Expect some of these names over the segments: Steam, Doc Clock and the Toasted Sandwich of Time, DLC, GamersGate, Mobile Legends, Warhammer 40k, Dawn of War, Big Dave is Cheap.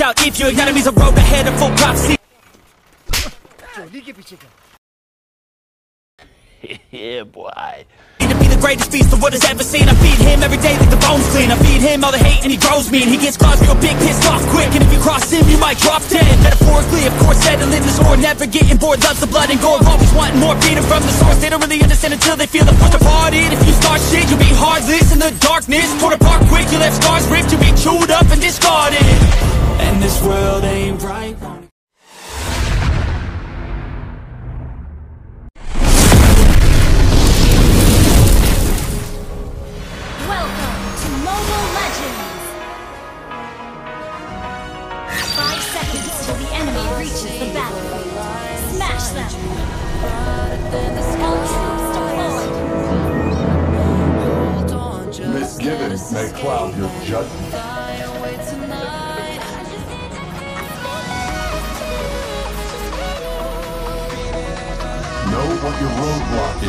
watch out if your enemies are road ahead of full prophecy. Yeah, boy. Need to be the greatest beast the world has ever seen. I feed him every day like the bones clean. I feed him all the hate and he grows me. And he gets claws real big, pissed off quick. And if you cross him, you might drop dead. Metaphorically, of course, settling this war. Never getting bored, loves the blood and gore. Always wanting more, feeding from the source. They don't really understand until they feel the force departed. If you start shit, you'll be heartless in the darkness. Torn apart quick, you left scars ripped. You'll be chewed up and discarded. And this world ain't right. Mobile Legends! 5 seconds till the enemy reaches the battlefield. Smash them! All troops deployed! Misgivings may cloud your judgment. Know what your roadblock is.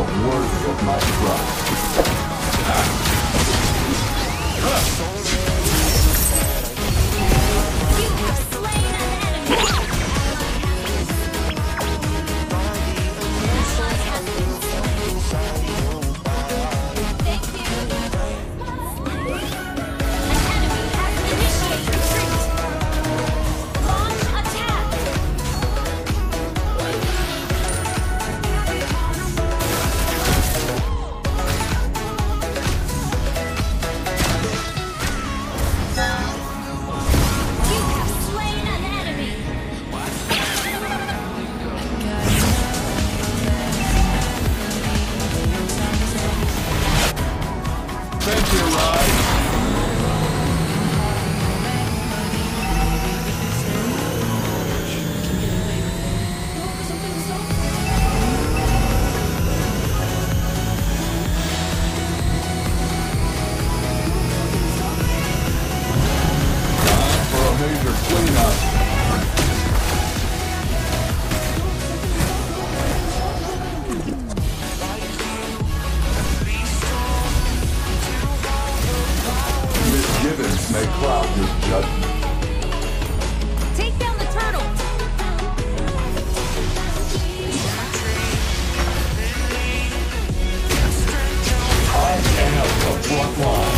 Worthy of my trust. You have slain an enemy. Thank you. An enemy has initiated retreat. Launch attack. May cloud your judgment. Take down the turtle! I am the front line.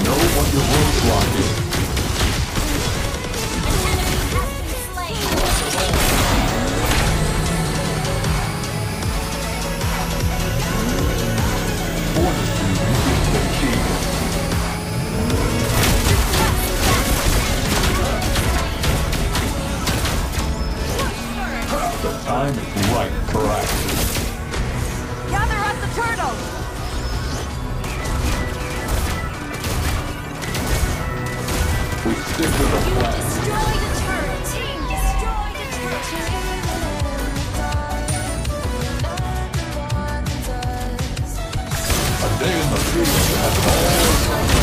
Know what your roadblock is. Time is right for action. Gather up the turtle! We stick to the plan. Destroy the turret! Team, destroy the turret! A day in the future has all strength.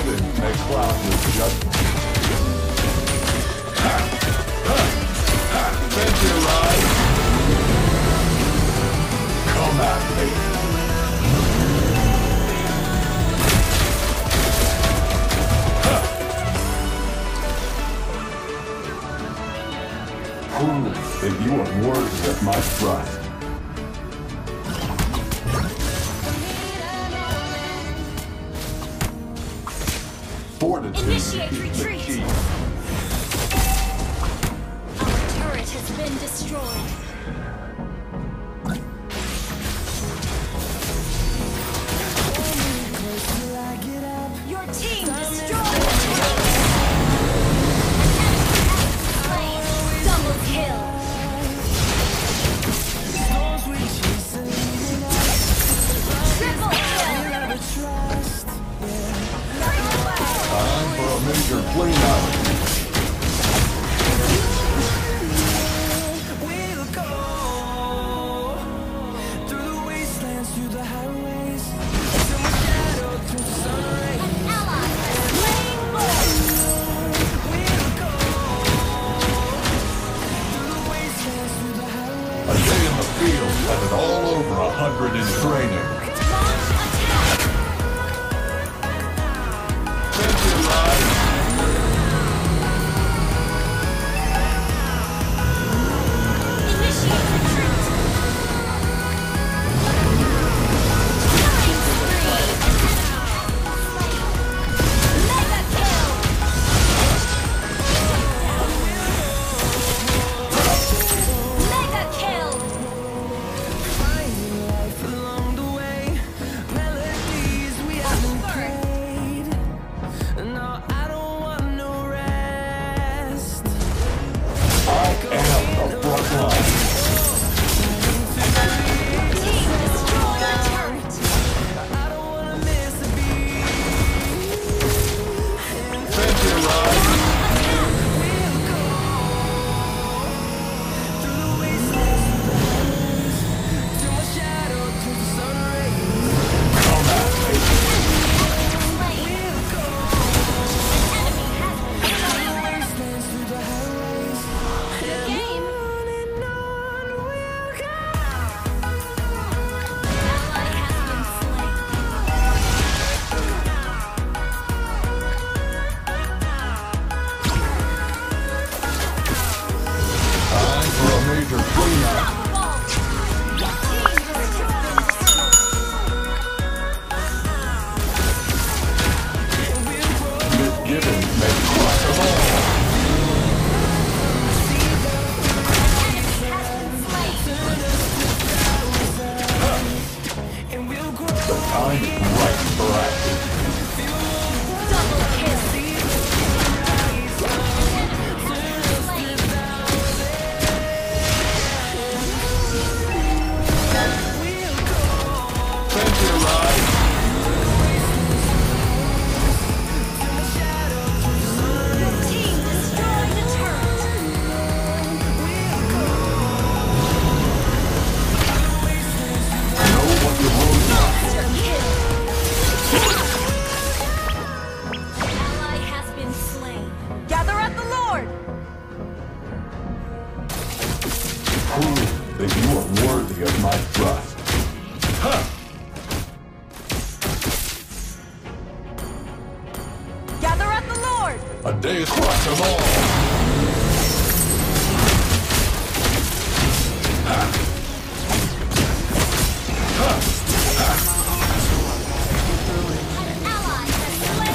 May cloud your judgment. Bend your eyes. Come at me. Prove that you are worthy of my trust. Initiate retreat! Turret has been destroyed. Your team destroyed! Slain! Double kill! Triple kill! Break away! forward. A day's watch of all. An ally has slain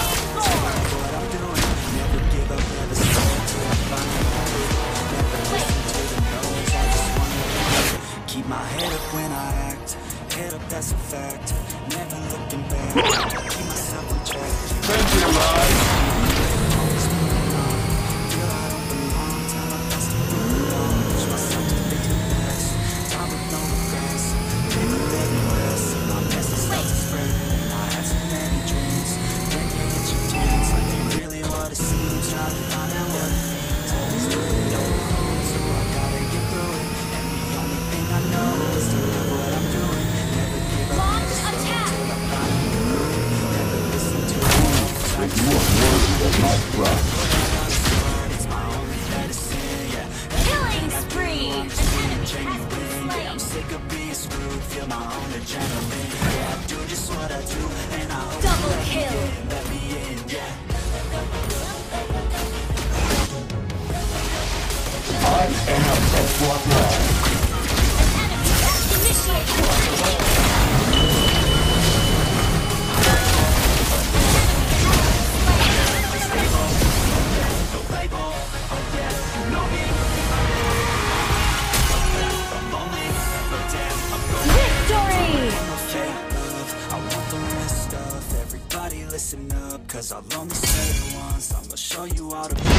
Thor. Keep my head up when I act. Head up, that's a fact. Never looking back. Keep myself on track. Thank you, guys. Listen up, cause I'll only say it once. I'm gonna show you all the